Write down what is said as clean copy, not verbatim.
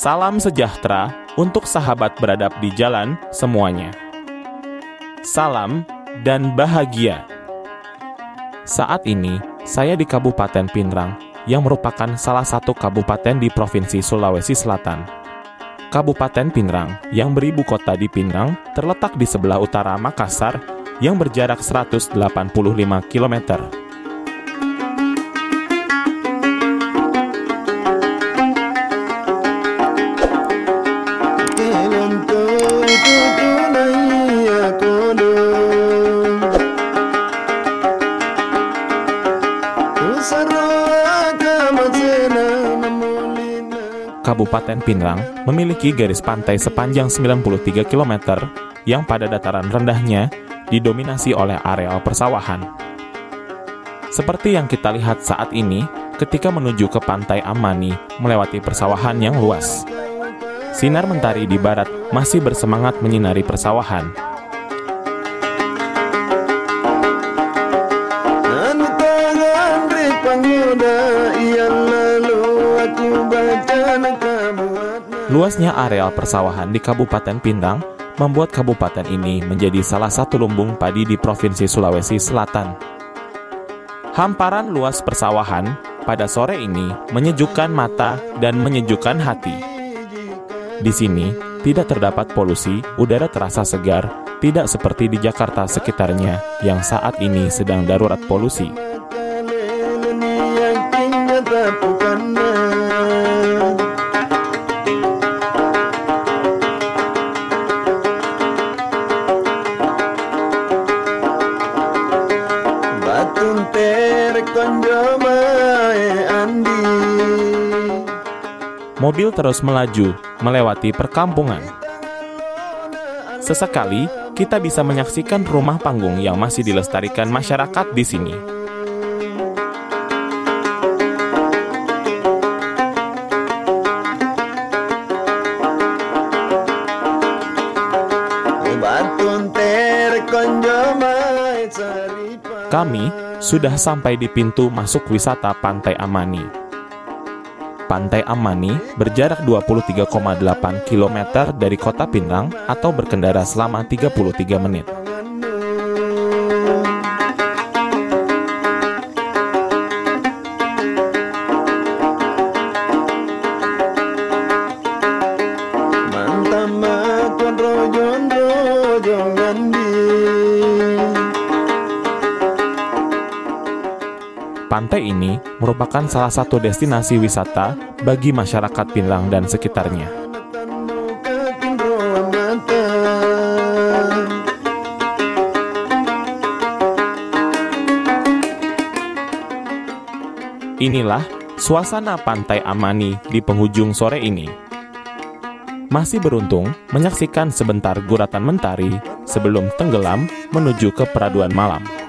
Salam sejahtera untuk sahabat beradab di jalan semuanya. Salam dan bahagia. Saat ini, saya di Kabupaten Pinrang, yang merupakan salah satu kabupaten di Provinsi Sulawesi Selatan. Kabupaten Pinrang, yang beribu kota di Pinrang, terletak di sebelah utara Makassar, yang berjarak 185 km. Kabupaten Pinrang memiliki garis pantai sepanjang 93 km yang pada dataran rendahnya didominasi oleh areal persawahan. Seperti yang kita lihat saat ini ketika menuju ke Pantai Ammani melewati persawahan yang luas. Sinar mentari di barat masih bersemangat menyinari persawahan. Luasnya areal persawahan di Kabupaten Pinrang membuat kabupaten ini menjadi salah satu lumbung padi di Provinsi Sulawesi Selatan. Hamparan luas persawahan pada sore ini menyejukkan mata dan menyejukkan hati. Di sini tidak terdapat polusi, udara terasa segar, tidak seperti di Jakarta sekitarnya yang saat ini sedang darurat polusi. Mobil terus melaju, melewati perkampungan. Sesekali, kita bisa menyaksikan rumah panggung yang masih dilestarikan masyarakat di sini. Kami sudah sampai di pintu masuk wisata Pantai Ammani. Pantai Ammani berjarak 23,8 km dari kota Pinrang atau berkendara selama 33 menit. Pantai ini merupakan salah satu destinasi wisata bagi masyarakat Pinrang dan sekitarnya. Inilah suasana Pantai Ammani di penghujung sore ini. Masih beruntung menyaksikan sebentar guratan mentari sebelum tenggelam menuju ke peraduan malam.